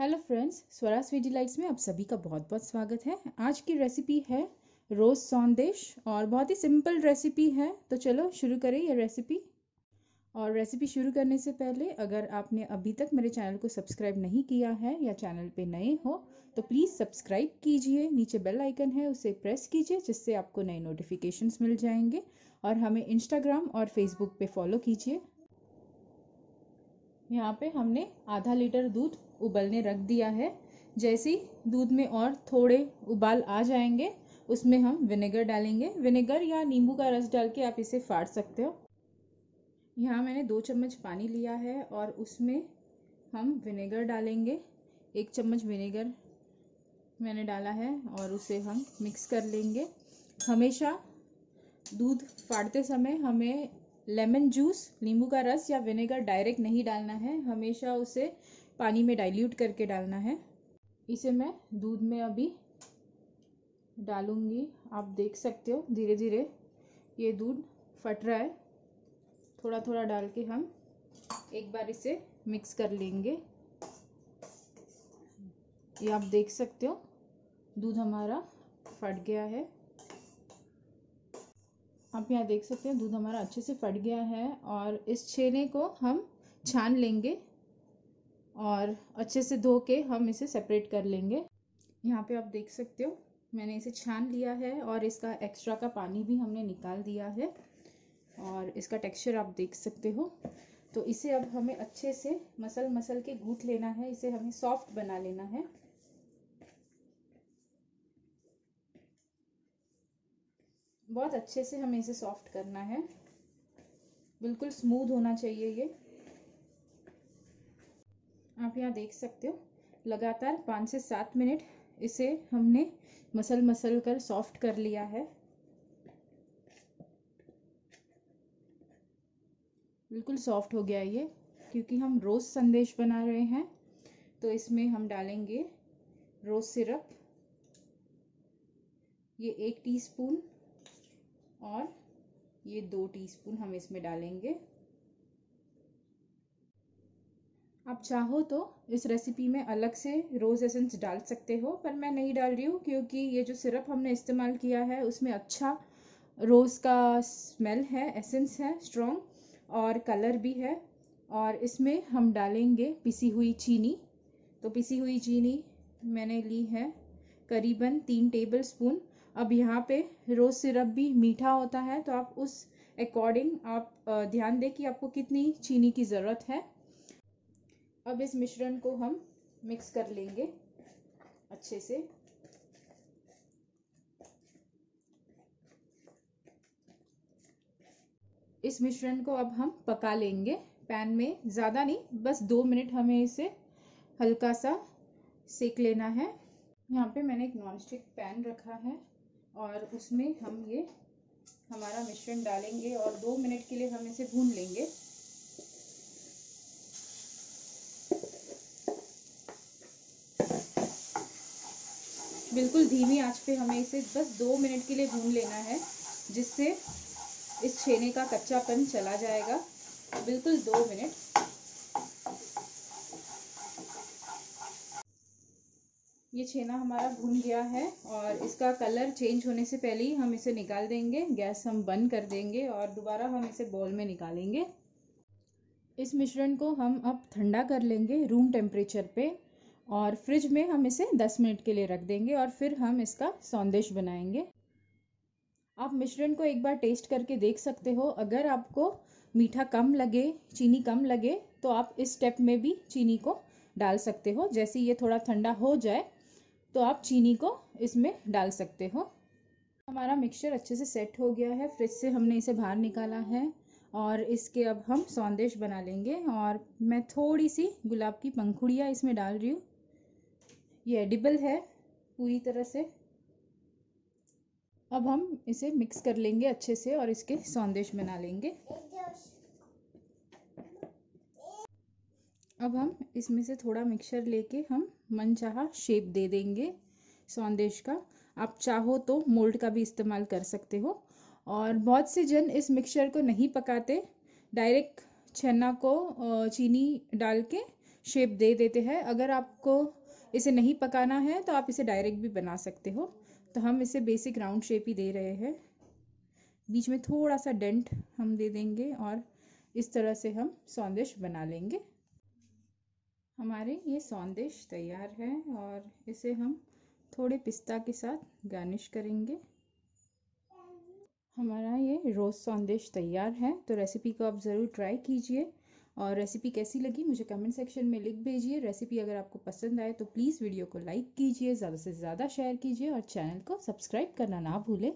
Hello friends, Swaraj sweet delights में आप सभी का बहुत बहुत स्वागत है। आज की रेसिपी है रोज़ संदेश और बहुत ही सिंपल रेसिपी है, तो चलो शुरू करें ये रेसिपी। और रेसिपी शुरू करने से पहले अगर आपने अभी तक मेरे चैनल को सब्सक्राइब नहीं किया है या चैनल पे नए हो तो प्लीज़ सब्सक्राइब कीजिए। नीचे बेल आइकन है, उसे प्रेस कीजिए जिससे आपको नए नोटिफिकेशंस मिल जाएंगे। और हमें इंस्टाग्राम और फेसबुक पे फॉलो कीजिए। यहाँ पे हमने आधा लीटर दूध उबलने रख दिया है। जैसे ही दूध में और थोड़े उबाल आ जाएंगे उसमें हम विनेगर डालेंगे। विनेगर या नींबू का रस डाल के आप इसे फाड़ सकते हो। यहाँ मैंने 2 चम्मच पानी लिया है और उसमें हम विनेगर डालेंगे। 1 चम्मच विनेगर मैंने डाला है और उसे हम मिक्स कर लेंगे। हमेशा दूध फाड़ते समय हमें लेमन जूस, नींबू का रस या विनेगर डायरेक्ट नहीं डालना है, हमेशा उसे पानी में डाइल्यूट करके डालना है। इसे मैं दूध में अभी डालूंगी। आप देख सकते हो धीरे धीरे ये दूध फट रहा है। थोड़ा थोड़ा डाल के हम एक बार इसे मिक्स कर लेंगे। ये आप देख सकते हो दूध हमारा फट गया है। आप यहाँ देख सकते हैं दूध हमारा अच्छे से फट गया है और इस छेने को हम छान लेंगे और अच्छे से धो के हम इसे सेपरेट कर लेंगे। यहाँ पे आप देख सकते हो मैंने इसे छान लिया है और इसका एक्स्ट्रा का पानी भी हमने निकाल दिया है और इसका टेक्सचर आप देख सकते हो। तो इसे अब हमें अच्छे से मसल के गूंथ लेना है। इसे हमें सॉफ्ट बना लेना है। बहुत अच्छे से हमें इसे सॉफ्ट करना है, बिल्कुल स्मूथ होना चाहिए ये। आप यहाँ देख सकते हो लगातार 5 से 7 मिनट इसे हमने मसल कर सॉफ्ट कर लिया है। बिल्कुल सॉफ्ट हो गया ये। क्योंकि हम रोज़ संदेश बना रहे हैं तो इसमें हम डालेंगे रोज़ सिरप, ये 1 टीस्पून और ये 2 टीस्पून हम इसमें डालेंगे। आप चाहो तो इस रेसिपी में अलग से रोज़ एसेंस डाल सकते हो, पर मैं नहीं डाल रही हूँ क्योंकि ये जो सिरप हमने इस्तेमाल किया है उसमें अच्छा रोज़ का स्मेल है, एसेंस है स्ट्रॉन्ग और कलर भी है। और इसमें हम डालेंगे पिसी हुई चीनी। तो पिसी हुई चीनी मैंने ली है करीबन 3 टेबल स्पून। अब यहाँ पे रोज़ सिरप भी मीठा होता है तो आप उस अकॉर्डिंग आप ध्यान दें कि आपको कितनी चीनी की ज़रूरत है। अब इस मिश्रण को हम मिक्स कर लेंगे अच्छे से। इस मिश्रण को अब हम पका लेंगे पैन में, ज़्यादा नहीं, बस 2 मिनट हमें इसे हल्का सा सेक लेना है। यहाँ पे मैंने एक नॉनस्टिक पैन रखा है और उसमें हम ये हमारा मिश्रण डालेंगे और 2 मिनट के लिए हम इसे भून लेंगे। बिल्कुल धीमी आंच पे हमें इसे बस 2 मिनट के लिए भून लेना है, जिससे इस छेने का कच्चापन चला जाएगा। बिल्कुल 2 मिनट। ये छेना हमारा भून गया है और इसका कलर चेंज होने से पहले ही हम इसे निकाल देंगे। गैस हम बंद कर देंगे और दोबारा हम इसे बाउल में निकालेंगे। इस मिश्रण को हम अब ठंडा कर लेंगे रूम टेम्परेचर पे और फ्रिज में हम इसे 10 मिनट के लिए रख देंगे और फिर हम इसका संदेश बनाएंगे। आप मिश्रण को एक बार टेस्ट करके देख सकते हो। अगर आपको मीठा कम लगे, चीनी कम लगे तो आप इस स्टेप में भी चीनी को डाल सकते हो। जैसे ये थोड़ा ठंडा हो जाए तो आप चीनी को इसमें डाल सकते हो। हमारा मिक्सचर अच्छे से सेट हो गया है। फ्रिज से हमने इसे बाहर निकाला है और इसके अब हम संदेश बना लेंगे। और मैं थोड़ी सी गुलाब की पंखुड़ियाँ इसमें डाल रही हूँ। ये एडिबल है पूरी तरह से। अब हम इसे मिक्स कर लेंगे अच्छे से और इसके संदेश बना लेंगे। अब हम इसमें से थोड़ा मिक्सचर लेके हम मनचाहा शेप दे देंगे संदेश का। आप चाहो तो मोल्ड का भी इस्तेमाल कर सकते हो। और बहुत से जन इस मिक्सचर को नहीं पकाते, डायरेक्ट छेना को चीनी डाल के शेप दे देते हैं। अगर आपको इसे नहीं पकाना है तो आप इसे डायरेक्ट भी बना सकते हो। तो हम इसे बेसिक राउंड शेप ही दे रहे हैं, बीच में थोड़ा सा डेंट हम दे देंगे और इस तरह से हम संदेश बना लेंगे। हमारे ये संदेश तैयार है और इसे हम थोड़े पिस्ता के साथ गार्निश करेंगे। हमारा ये रोज़ संदेश तैयार है। तो रेसिपी को आप ज़रूर ट्राई कीजिए और रेसिपी कैसी लगी मुझे कमेंट सेक्शन में लिख भेजिए। रेसिपी अगर आपको पसंद आए तो प्लीज़ वीडियो को लाइक कीजिए, ज़्यादा से ज़्यादा शेयर कीजिए और चैनल को सब्सक्राइब करना ना भूलें।